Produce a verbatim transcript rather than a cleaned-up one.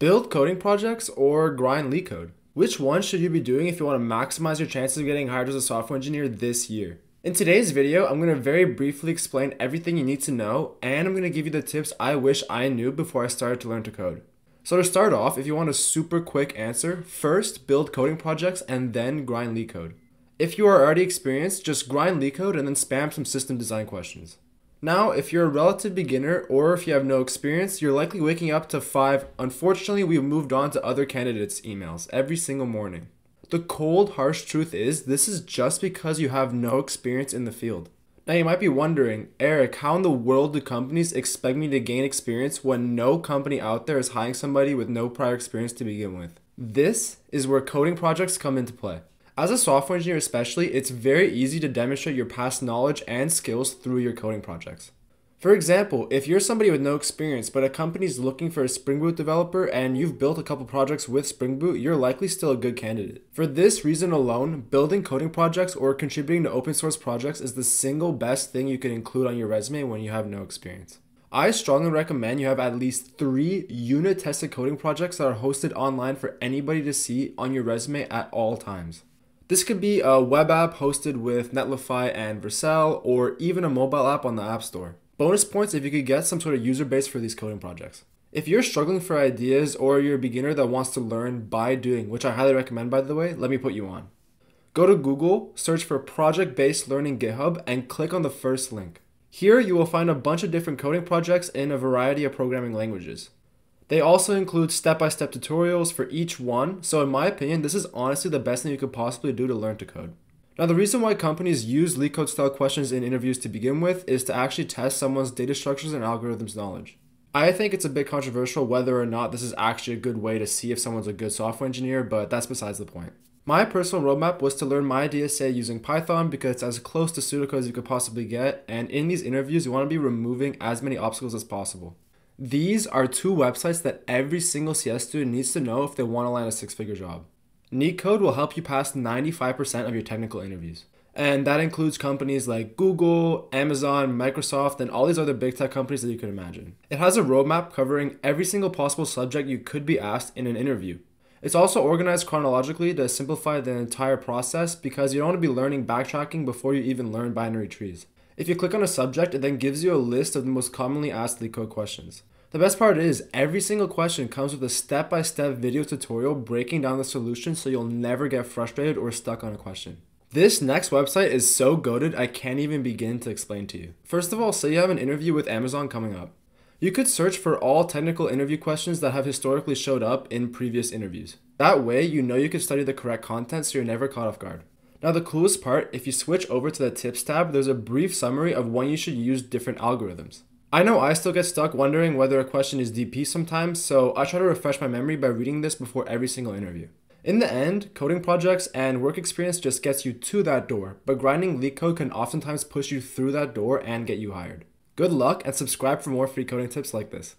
Build coding projects or grind LeetCode? Which one should you be doing if you want to maximize your chances of getting hired as a software engineer this year? In today's video, I'm going to very briefly explain everything you need to know, and I'm going to give you the tips I wish I knew before I started to learn to code. So to start off, if you want a super quick answer, first build coding projects and then grind LeetCode. If you are already experienced, just grind LeetCode and then spam some system design questions. Now, if you're a relative beginner or if you have no experience, you're likely waking up to five, unfortunately we've moved on to other candidates' emails every single morning. The cold, harsh truth is, this is just because you have no experience in the field. Now you might be wondering, Eric, how in the world do companies expect me to gain experience when no company out there is hiring somebody with no prior experience to begin with? This is where coding projects come into play. As a software engineer especially, it's very easy to demonstrate your past knowledge and skills through your coding projects. For example, if you're somebody with no experience but a company's looking for a Spring Boot developer and you've built a couple projects with Spring Boot, you're likely still a good candidate. For this reason alone, building coding projects or contributing to open source projects is the single best thing you can include on your resume when you have no experience. I strongly recommend you have at least three unit-tested coding projects that are hosted online for anybody to see on your resume at all times. This could be a web app hosted with Netlify and Vercel, or even a mobile app on the App Store. Bonus points if you could get some sort of user base for these coding projects. If you're struggling for ideas or you're a beginner that wants to learn by doing, which I highly recommend by the way, let me put you on. Go to Google, search for Project-Based Learning GitHub, and click on the first link. Here you will find a bunch of different coding projects in a variety of programming languages. They also include step-by-step tutorials for each one, so in my opinion, this is honestly the best thing you could possibly do to learn to code. Now the reason why companies use LeetCode style questions in interviews to begin with is to actually test someone's data structures and algorithms knowledge. I think it's a bit controversial whether or not this is actually a good way to see if someone's a good software engineer, but that's besides the point. My personal roadmap was to learn my D S A using Python because it's as close to pseudocode as you could possibly get, and in these interviews you want to be removing as many obstacles as possible. These are two websites that every single C S student needs to know if they want to land a six-figure job. NeetCode will help you pass ninety-five percent of your technical interviews. And that includes companies like Google, Amazon, Microsoft, and all these other big tech companies that you can imagine. It has a roadmap covering every single possible subject you could be asked in an interview. It's also organized chronologically to simplify the entire process because you don't want to be learning backtracking before you even learn binary trees. If you click on a subject, it then gives you a list of the most commonly asked LeetCode questions. The best part is, every single question comes with a step-by-step video tutorial breaking down the solution so you'll never get frustrated or stuck on a question. This next website is so goated I can't even begin to explain to you. First of all, say you have an interview with Amazon coming up. You could search for all technical interview questions that have historically showed up in previous interviews. That way, you know you can study the correct content so you're never caught off guard. Now the coolest part, if you switch over to the tips tab, there's a brief summary of when you should use different algorithms. I know I still get stuck wondering whether a question is D P sometimes, so I try to refresh my memory by reading this before every single interview. In the end, coding projects and work experience just gets you to that door, but grinding LeetCode can oftentimes push you through that door and get you hired. Good luck, and subscribe for more free coding tips like this.